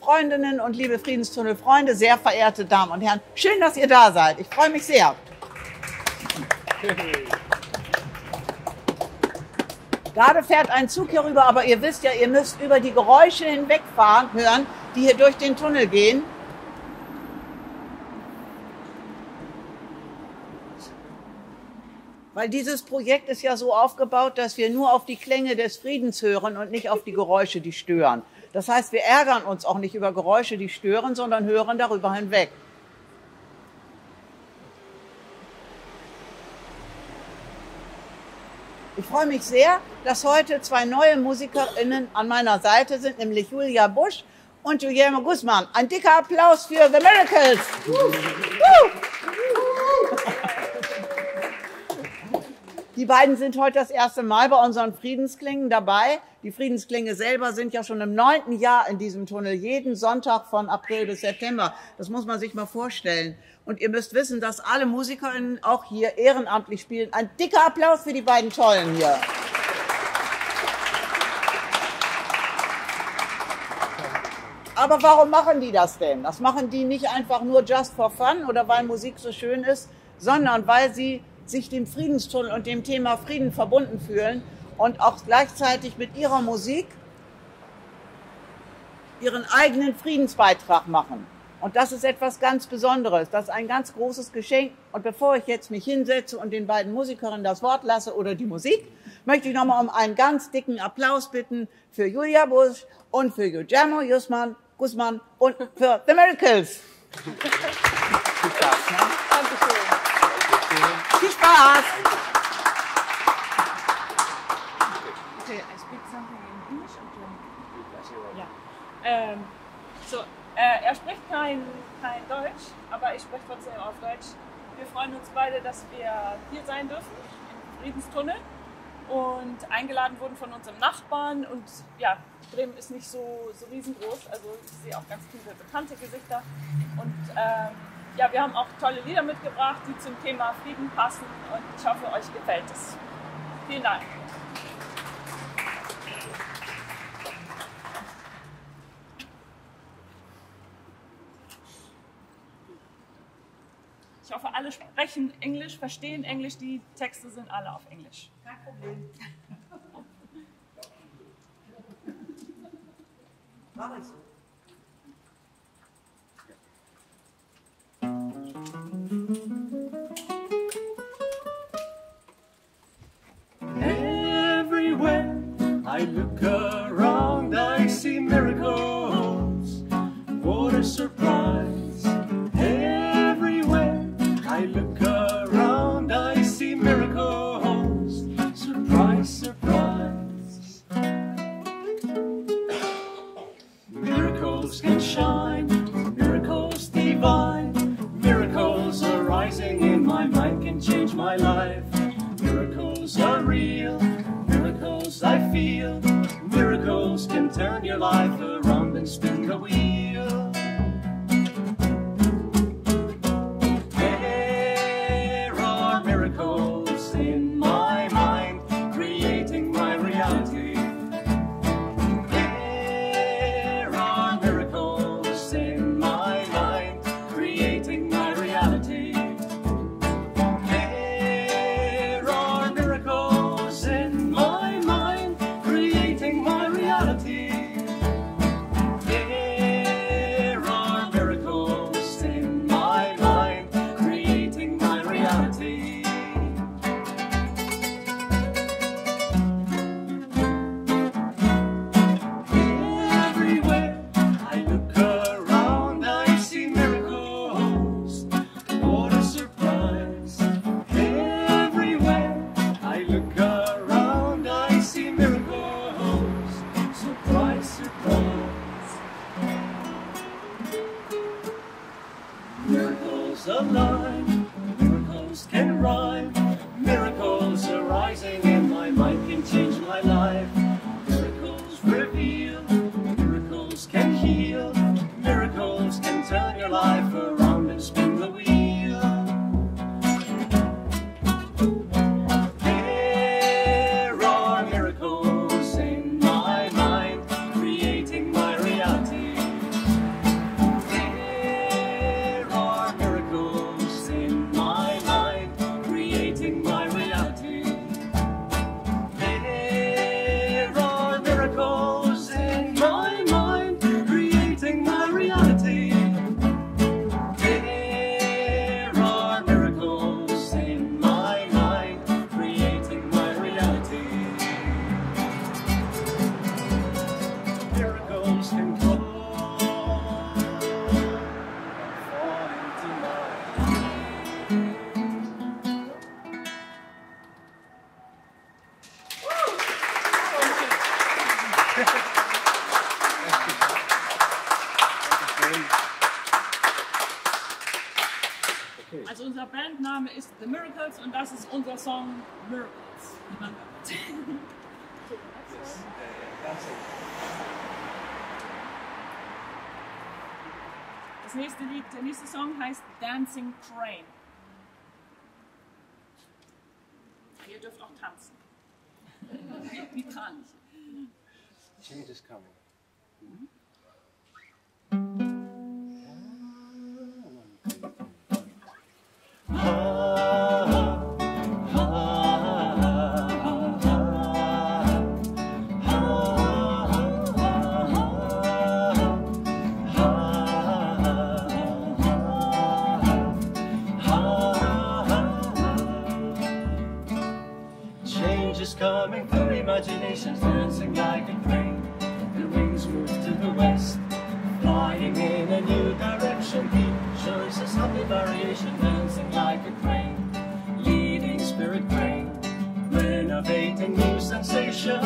Freundinnen und liebe Friedenstunnel-Freunde, sehr verehrte Damen und Herren, schön, dass ihr da seid. Ich freue mich sehr. Gerade fährt ein Zug hier rüber, aber ihr wisst ja, ihr müsst über die Geräusche hinwegfahren, hören, die hier durch den Tunnel gehen. Weil dieses Projekt ist ja so aufgebaut, dass wir nur auf die Klänge des Friedens hören und nicht auf die Geräusche, die stören. Das heißt, wir ärgern uns auch nicht über Geräusche, die stören, sondern hören darüber hinweg. Ich freue mich sehr, dass heute zwei neue MusikerInnen an meiner Seite sind, nämlich Julia Busch und Guillermo Guzmán. Ein dicker Applaus für The Miracles! Die beiden sind heute das erste Mal bei unseren Friedensklängen dabei. Die Friedensklänge selber sind ja schon im 9. Jahr in diesem Tunnel, jeden Sonntag von April bis September. Das muss man sich mal vorstellen. Und ihr müsst wissen, dass alle MusikerInnen auch hier ehrenamtlich spielen. Ein dicker Applaus für die beiden Tollen hier. Aber warum machen die das denn? Das machen die nicht einfach nur just for fun oder weil Musik so schön ist, sondern weil sie sich dem Friedenstunnel und dem Thema Frieden verbunden fühlen und auch gleichzeitig mit ihrer Musik ihren eigenen Friedensbeitrag machen. Und das ist etwas ganz Besonderes, das ist ein ganz großes Geschenk. Und bevor ich jetzt mich hinsetze und den beiden Musikerinnen das Wort lasse oder die Musik, möchte ich nochmal um einen ganz dicken Applaus bitten für Julia Busch und für Guillermo Guzmán und für The Miracles. Viel Spaß! Okay, I speak something in English and German. Yeah. So, spricht kein Deutsch, aber ich spreche trotzdem auf Deutsch. Wir freuen uns beide, dass wir hier sein dürfen, im Friedenstunnel. Und eingeladen wurden von unserem Nachbarn. Und ja, Bremen ist nicht so riesengroß, also ich sehe auch ganz viele bekannte Gesichter. Und ja, wir haben auch tolle Lieder mitgebracht, die zum Thema Frieden passen, und ich hoffe, euch gefällt es. Vielen Dank. Ich hoffe, alle sprechen Englisch, verstehen Englisch, die Texte sind alle auf Englisch. Kein Problem. Mach ich so. Everywhere I look around, I see miracles. What a surprise! Everywhere I look around, I see miracles. Surprise, surprise! Miracles can shine, miracles divine. Miracles are rising in my mind, can change my life. Miracles are real, miracles I feel. Miracles can turn your life around and spin the wheel. There are miracles in my mind, creating my reality. There are miracles in my mind, creating my reality. Miracles align, miracles can rhyme, miracles arising. creating my reality. There are miracles in my mind, creating my reality. There are miracles in my mind, creating my reality. Miracles can come. Also unser Bandname ist The Miracles und das ist unser Song Miracles. Das nächste Lied, der nächste Song heißt Dancing Crane. Ihr dürft auch tanzen. Wie Kraniche. Change is coming. Mhm. Coming through imaginations, dancing like a crane. The wings move to the west, flying in a new direction. Each shows us happy variation, dancing like a crane, leading spirit crane, renovating new sensation.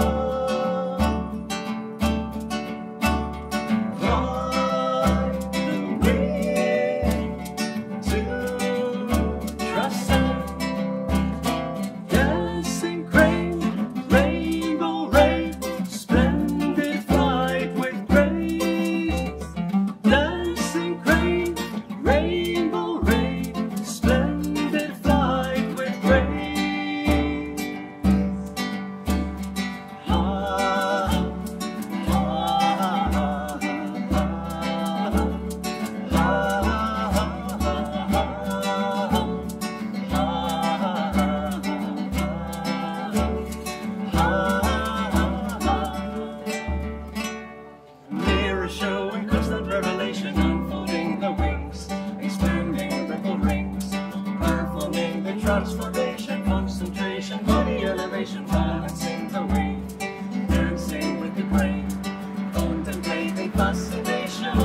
Transformation, concentration, body elevation, balancing the way, dancing with the brain, contemplating fascination.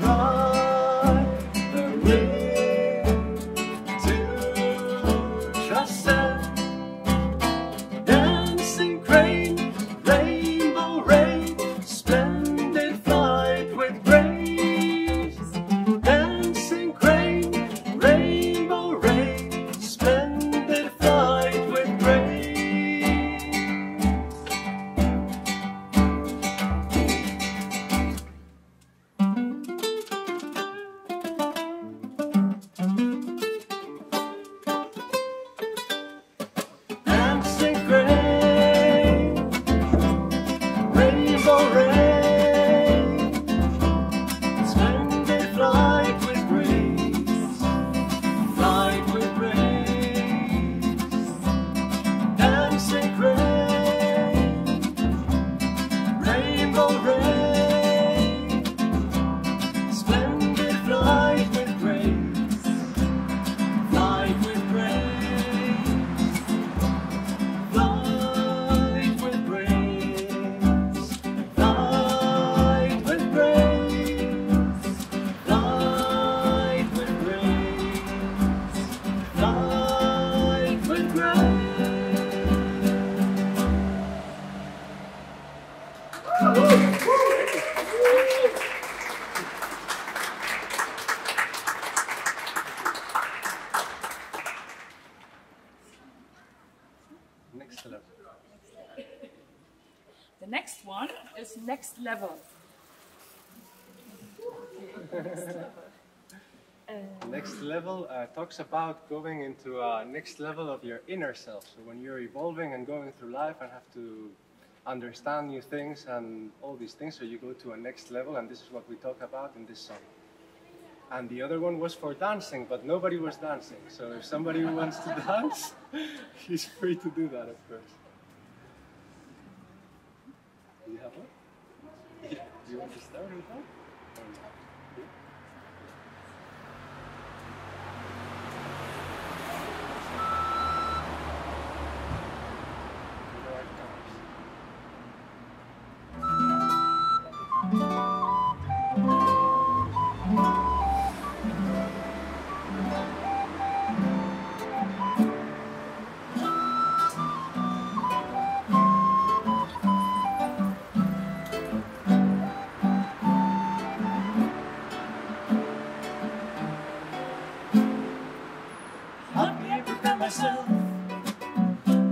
Ride the way to transcend, dancing crane, rainbow ray, splendid flight with grace. Next level. The next one is next level. Next level talks about going into a next level of your inner self. So when you're evolving and going through life and have to understand new things and all these things, so you go to a next level, and this is what we talk about in this song. and the other one was for dancing, but nobody was dancing. So if somebody wants to dance, he's free to do that, of course. Do you have one? Yeah. Do you want to start with that? Yeah.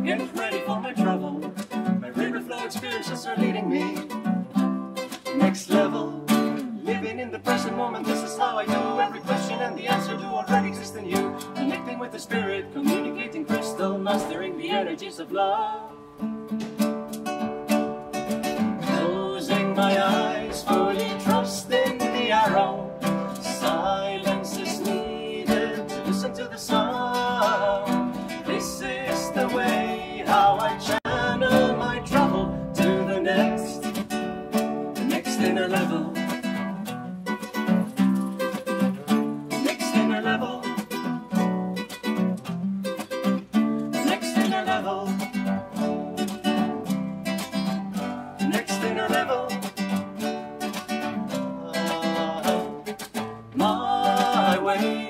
Getting ready for my travel. My river flow experiences are leading me next level. Living in the present moment, this is how I do. Every question and the answer do already exist in you. Connecting with the spirit, communicating crystal, mastering the energies of love. Closing my eyes, fully trusting the arrow. Silence is needed to listen to the sound. This is the way how I channel my trouble to the next inner level. Next inner level. Next inner level. Next inner level. My way.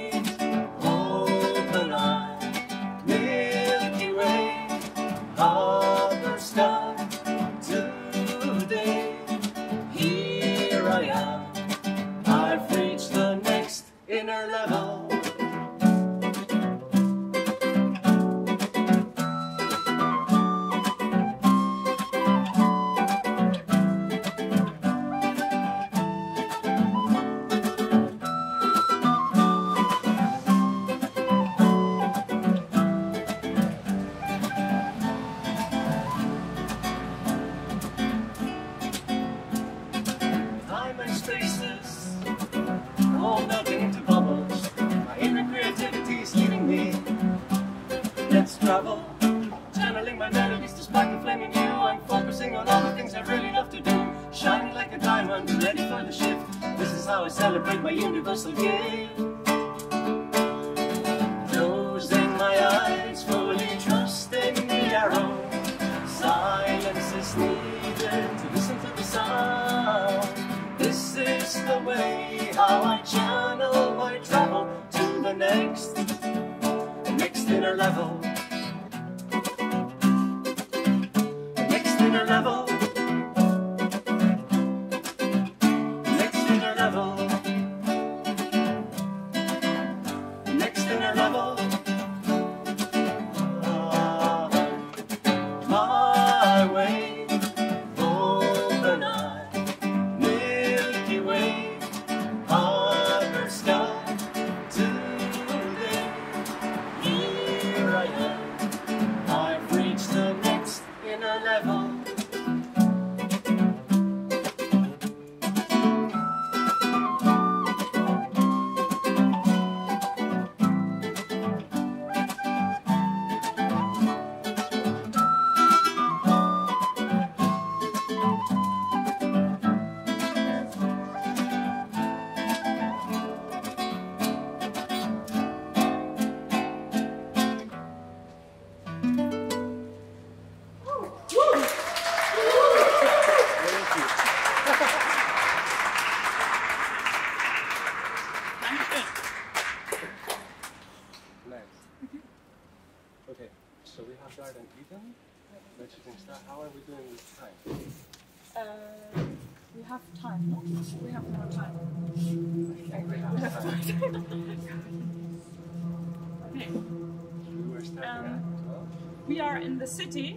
The city,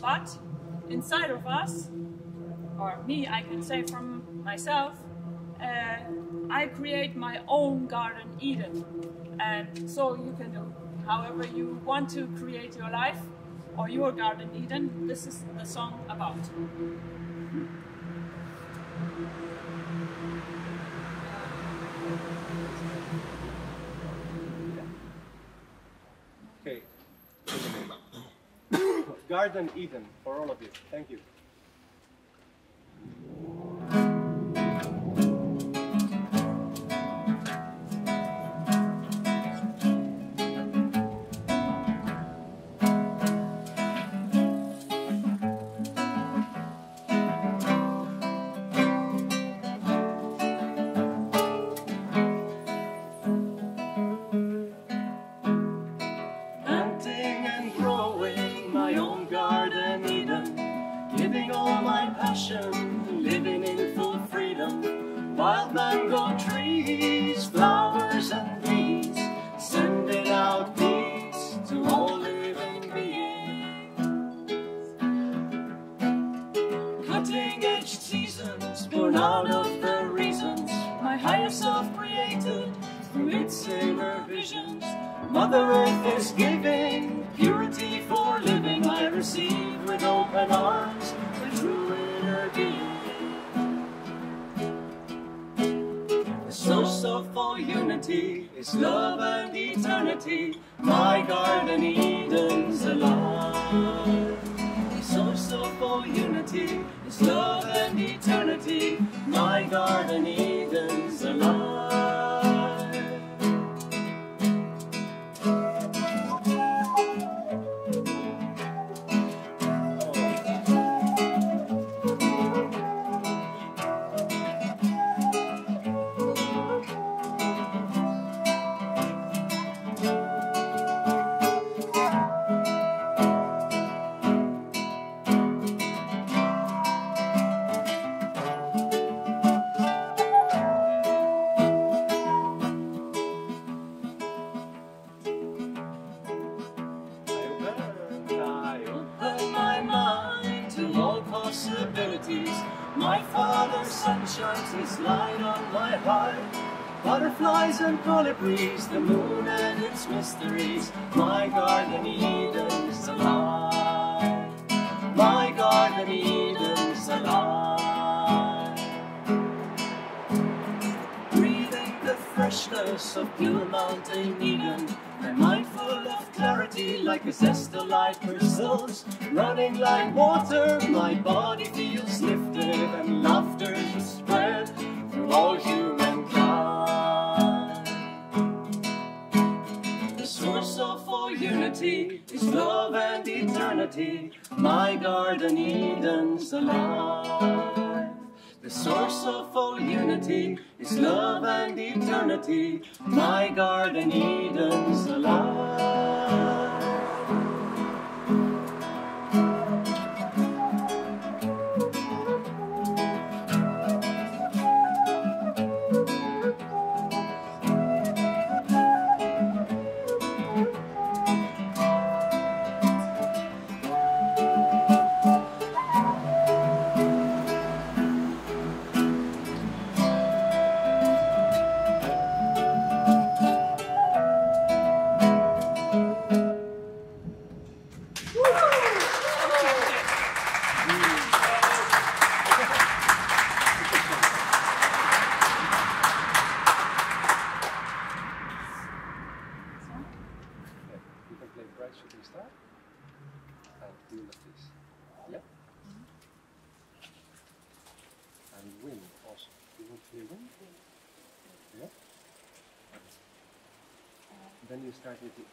but inside of us, or me, I can say from myself, I create my own garden Eden, and so you can do however you want to create your life or your garden Eden. This is the song about. Garden Eden for all of you. Thank you. The moon and its mysteries, my garden Eden's alive, my garden Eden's alive. Breathing the freshness of pure mountain Eden, and mindful of clarity like a zest the light pursues, running like water, my body feels lifted and laughter is spread through all humankind. Unity is love and eternity. My garden Eden's alive. The source of all unity is love and eternity. My garden Eden's alive.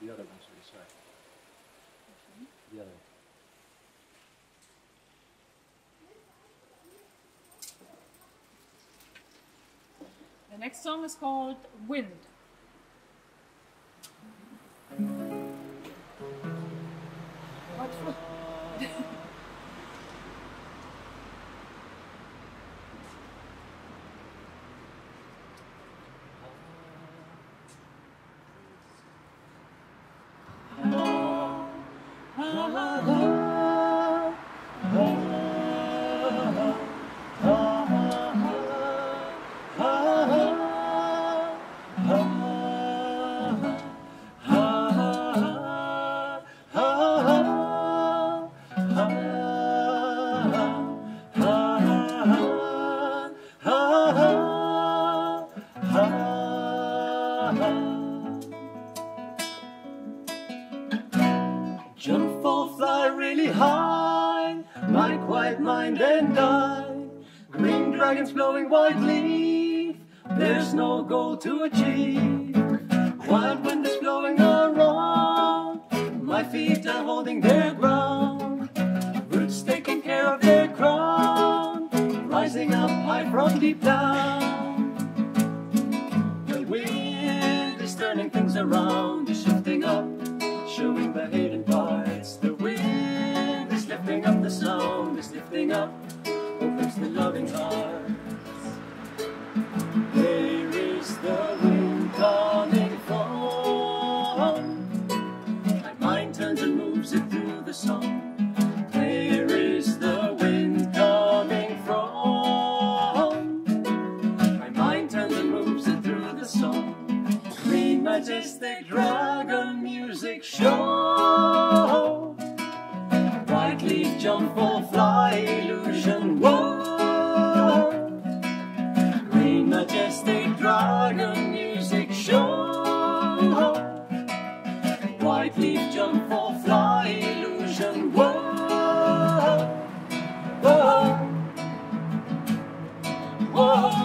The other one, sorry, sorry. Okay. The other one. The next song is called Wind. What for? Oh. really high, my quiet mind and I. Green dragons blowing white leaf, there's no goal to achieve. Wild wind is blowing around, my feet are holding their ground. Roots taking care of their crown, rising up high from deep down. The wind is turning things around, is shifting up, showing the hidden parts. The wind is lifting up, the sound is lifting up, opens the loving hearts. There is the wind coming from, my mind turns and moves it through the song. There is the wind coming from, my mind turns and moves it through the song. Green majestic dragon music show, white leaf jump or fly illusion. Whoa, green majestic dragon music show, white leaf jump or fly illusion. Whoa, whoa, whoa, whoa.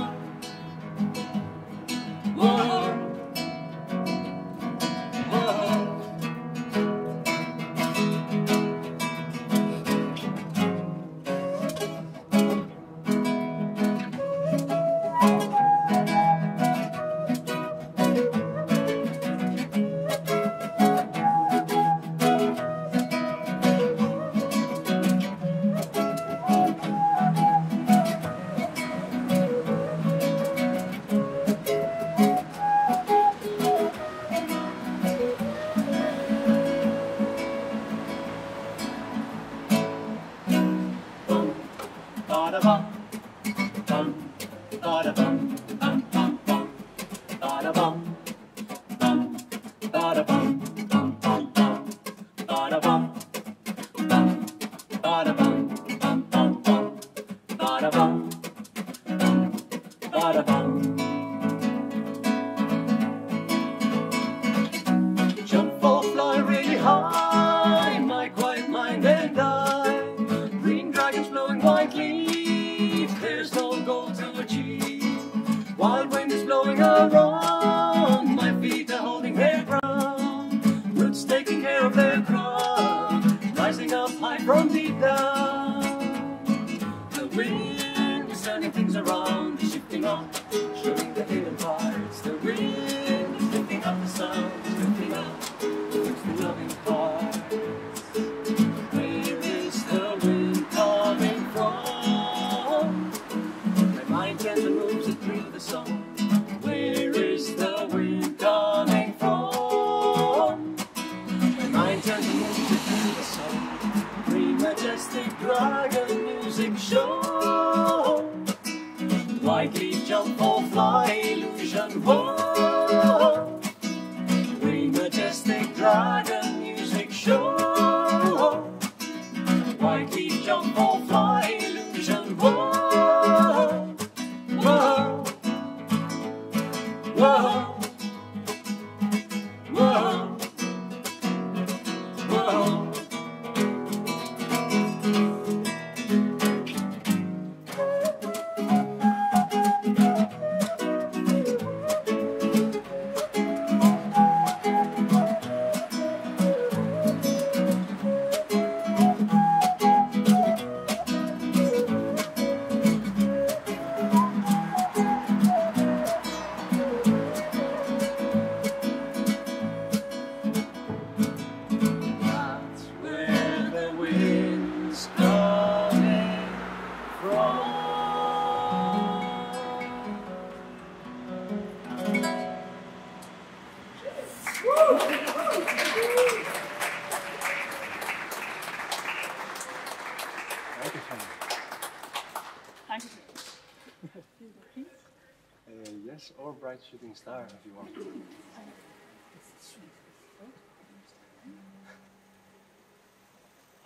Shooting star, if you want to.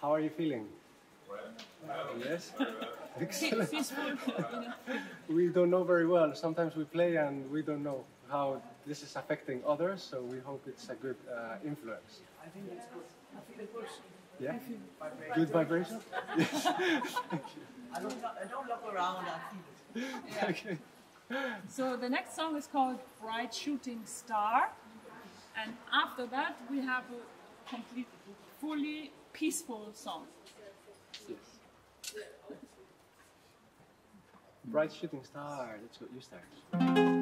How are you feeling? Well. Yes? Excellent. We don't know very well. Sometimes we play and we don't know how this is affecting others, so we hope it's a good influence. I think it's good. I think it works. Yeah? Good vibration? Yes. I don't look around, I feel it. Yeah. Okay. So the next song is called Bright Shooting Star. And after that we have a complete, fully peaceful song. Yes. Bright Shooting Star, that's what you start.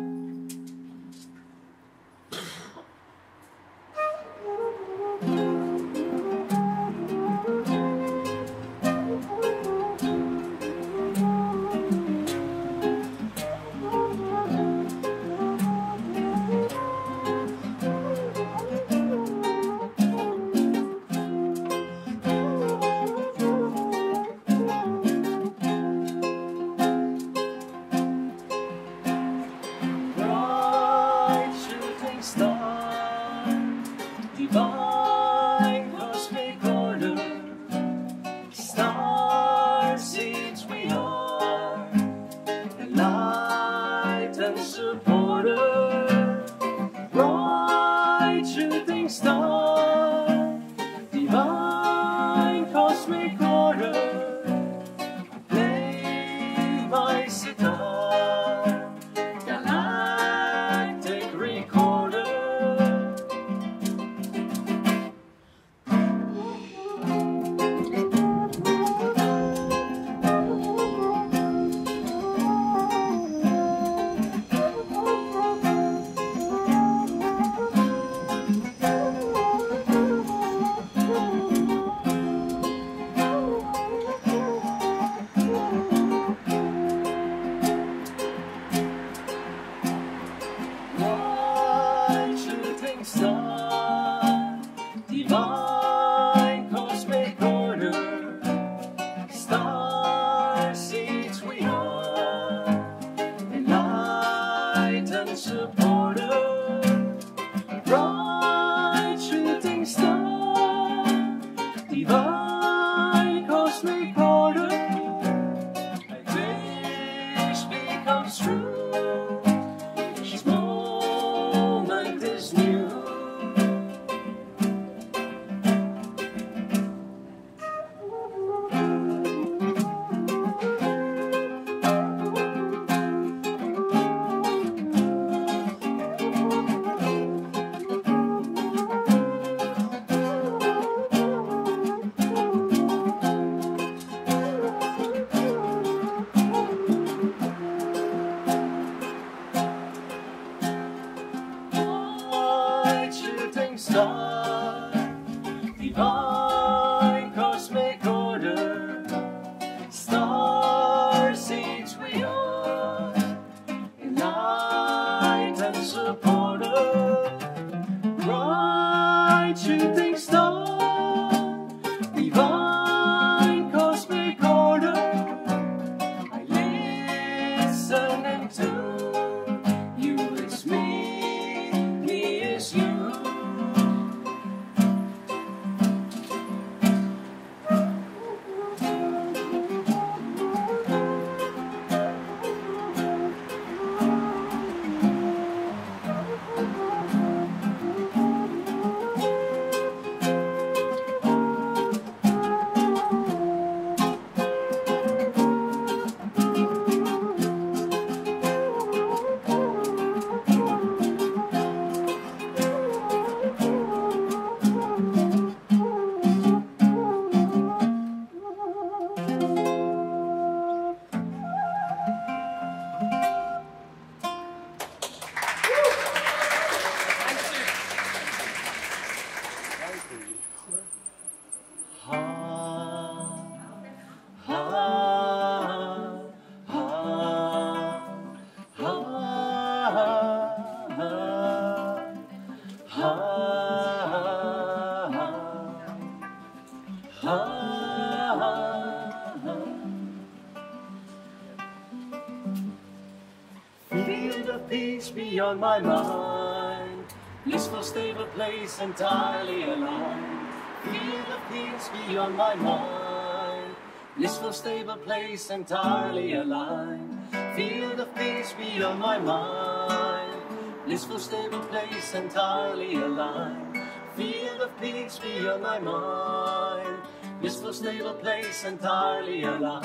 On my mind, blissful, stable place, entirely alone. Feel the peace beyond my mind, blissful, stable place, entirely aligned. Feel the peace beyond my mind, blissful, stable place, entirely aligned. Feel of peace be on thy mind. Blissful stable place entirely alive,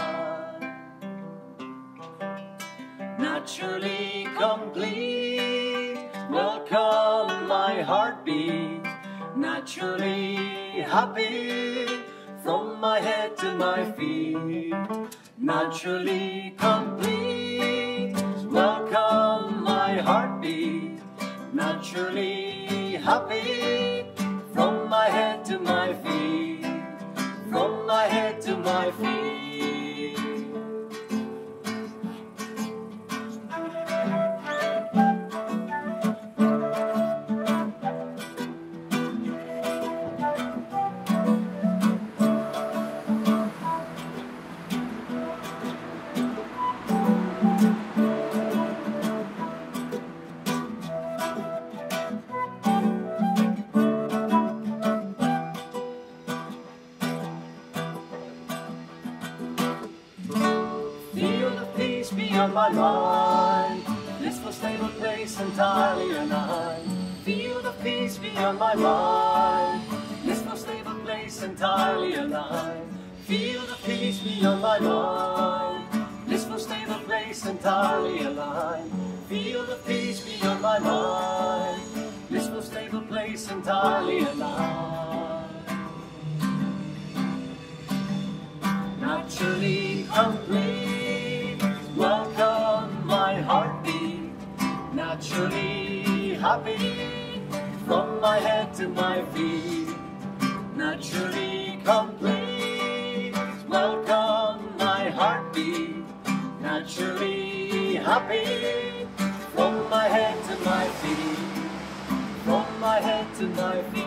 naturally complete. Welcome my heartbeat, naturally happy from my head to my feet. Naturally complete, welcome my heartbeat, naturally happy from my head to my feet, from my head to my feet. My mind, blissful stable place entirely alive. Feel the peace beyond my mind, blissful stable place entirely alive. Feel the peace beyond my mind, blissful stable place entirely alive. Feel the peace beyond my mind, blissful stable place entirely alive. Naturally complete. Welcome my heartbeat, naturally happy, from my head to my feet, naturally complete. Welcome my heartbeat, naturally happy, from my head to my feet, from my head to my feet.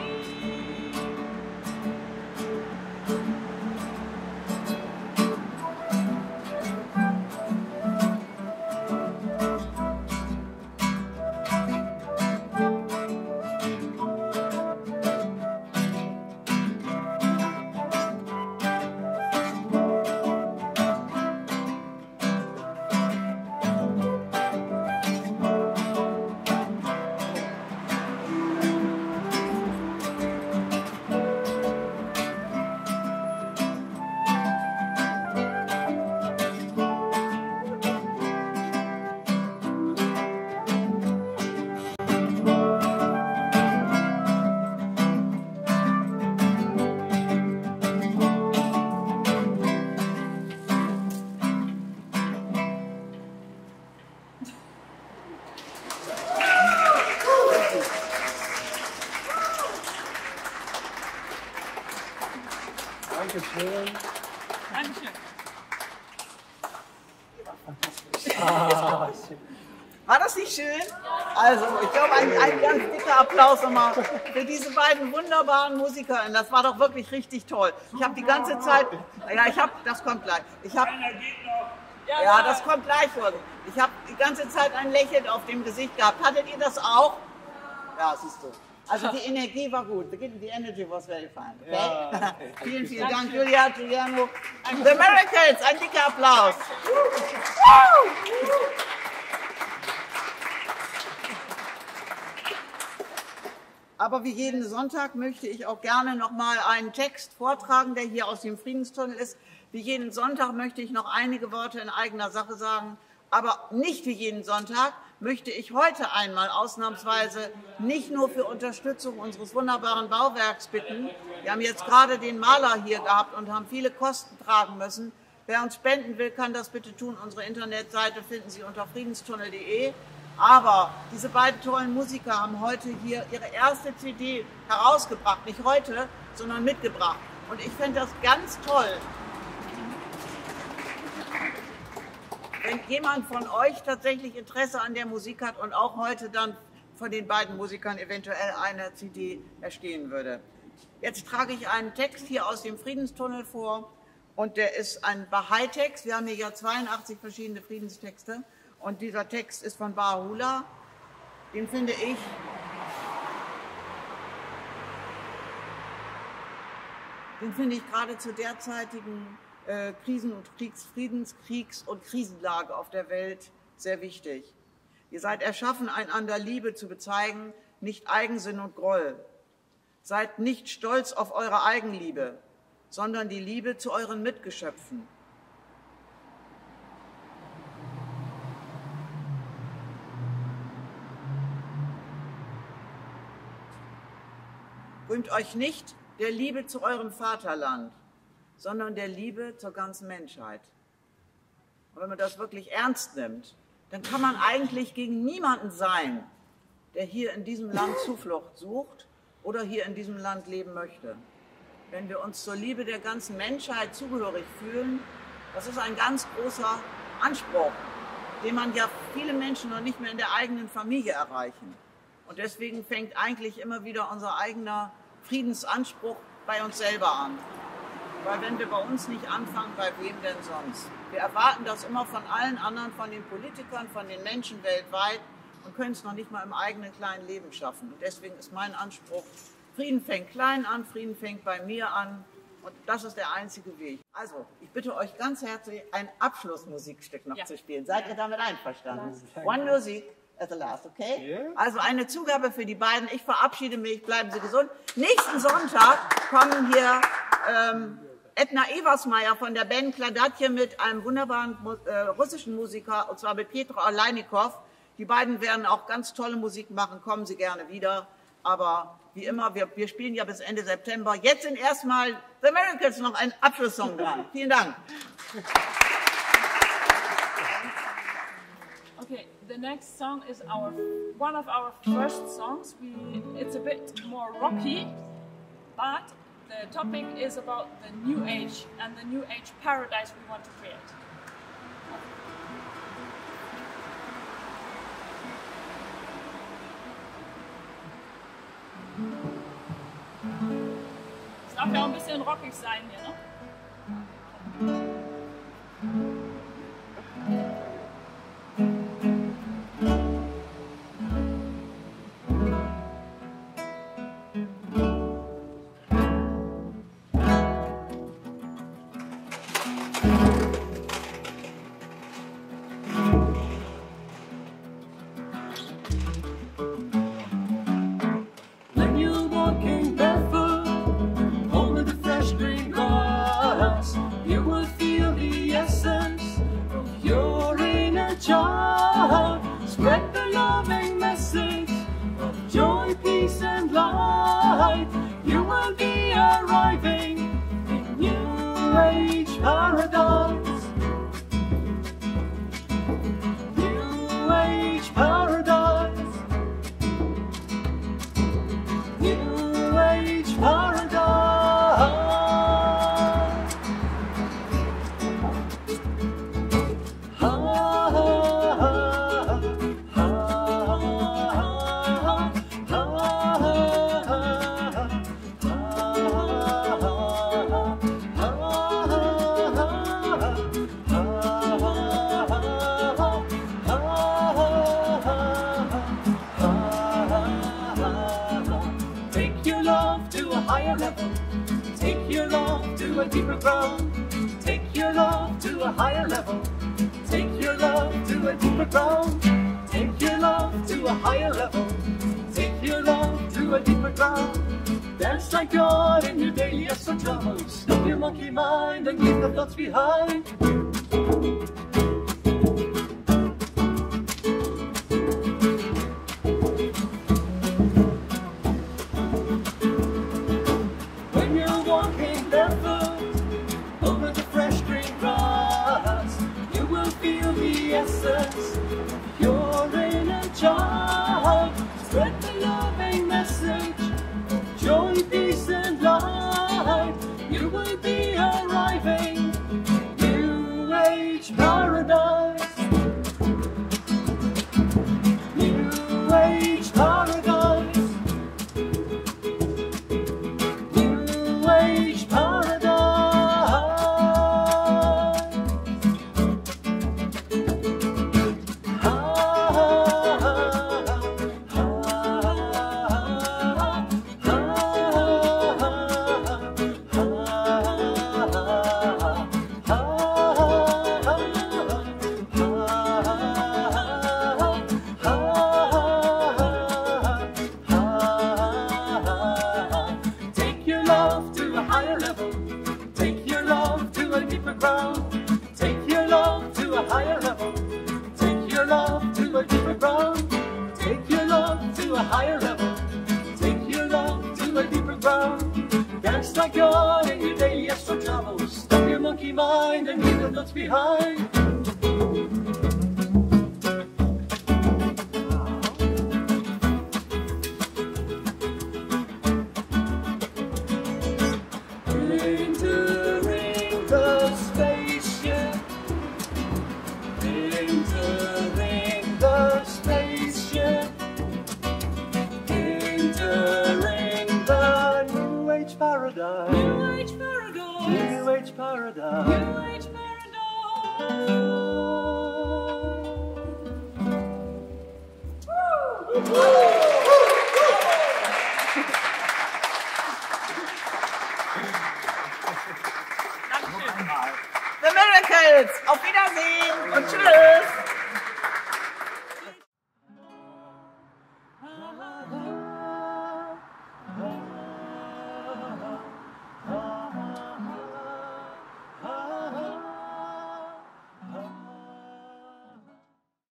Also, ich glaube, ein ganz dicker Applaus nochmal für diese beiden wunderbaren MusikerInnen. Das war doch wirklich richtig toll. Ich habe die ganze Zeit, ja, das kommt gleich. Ja, das kommt gleich vor. Ich habe die ganze Zeit ein Lächeln auf dem Gesicht gehabt. Hattet ihr das auch? Ja, siehst du. Also die Energie war gut. The energy was very fine. Okay? Ja, okay. Vielen, vielen Dank, Julia, Guillermo. The Miracles, ein dicker Applaus. Aber wie jeden Sonntag möchte ich auch gerne noch mal einen Text vortragen, der hier aus dem Friedenstunnel ist. Wie jeden Sonntag möchte ich noch einige Worte in eigener Sache sagen. Aber nicht wie jeden Sonntag möchte ich heute einmal ausnahmsweise nicht nur für Unterstützung unseres wunderbaren Bauwerks bitten. Wir haben jetzt gerade den Maler hier gehabt und haben viele Kosten tragen müssen. Wer uns spenden will, kann das bitte tun. Unsere Internetseite finden Sie unter friedenstunnel.de. Aber diese beiden tollen Musiker haben heute hier ihre erste CD herausgebracht. Nicht heute, sondern mitgebracht. Und ich finde das ganz toll, wenn jemand von euch tatsächlich Interesse an der Musik hat und auch heute dann von den beiden Musikern eventuell eine CD erstehen würde. Jetzt trage ich einen Text hier aus dem Friedenstunnel vor. Und der ist ein Bahai-Text. Wir haben hier ja 82 verschiedene Friedenstexte. Und dieser Text ist von Baha'u'llah, den finde ich gerade zu derzeitigen Krisen- und Friedenskriegs- und Krisenlage auf der Welt sehr wichtig. Ihr seid erschaffen, einander Liebe zu bezeigen, nicht Eigensinn und Groll. Seid nicht stolz auf eure Eigenliebe, sondern die Liebe zu euren Mitgeschöpfen. Rühmt euch nicht der Liebe zu eurem Vaterland, sondern der Liebe zur ganzen Menschheit. Und wenn man das wirklich ernst nimmt, dann kann man eigentlich gegen niemanden sein, der hier in diesem Land Zuflucht sucht oder hier in diesem Land leben möchte. Wenn wir uns zur Liebe der ganzen Menschheit zugehörig fühlen, das ist ein ganz großer Anspruch, den man ja viele Menschen noch nicht mehr in der eigenen Familie erreichen. Und deswegen fängt eigentlich immer wieder unser eigener Friedensanspruch bei uns selber an. Weil wenn wir bei uns nicht anfangen, bei wem denn sonst? Wir erwarten das immer von allen anderen, von den Politikern, von den Menschen weltweit und können es noch nicht mal im eigenen kleinen Leben schaffen. Und deswegen ist mein Anspruch, Frieden fängt klein an, Frieden fängt bei mir an und das ist der einzige Weg. Also, ich bitte euch ganz herzlich, ein Abschlussmusikstück noch zu spielen. Seid ihr damit einverstanden? One Music at the last, okay? Yeah. Also eine Zugabe für die beiden. Ich verabschiede mich, bleiben Sie gesund. Nächsten Sonntag kommen hier Edna Eversmeier von der Band Kladatje mit einem wunderbaren russischen Musiker, und zwar mit Pietro Aleinikov. Die beiden werden auch ganz tolle Musik machen, kommen Sie gerne wieder. Aber wie immer, wir spielen ja bis Ende September. Jetzt sind erstmal The Miracles noch ein Abschlusssong dran. Vielen Dank. Okay, the next song is one of our first songs. It's a bit more rocky, but the topic is about the New Age and the New Age paradise we want to create. Es darf ja auch ein bisschen rockig sein hier, ne? ground. Take your love to a higher level. Take your love to a deeper ground. Take your love to a higher level. Take your love to a deeper ground. Dance like God in your daily astral travels. Stop your monkey mind and leave the thoughts behind. Paradise.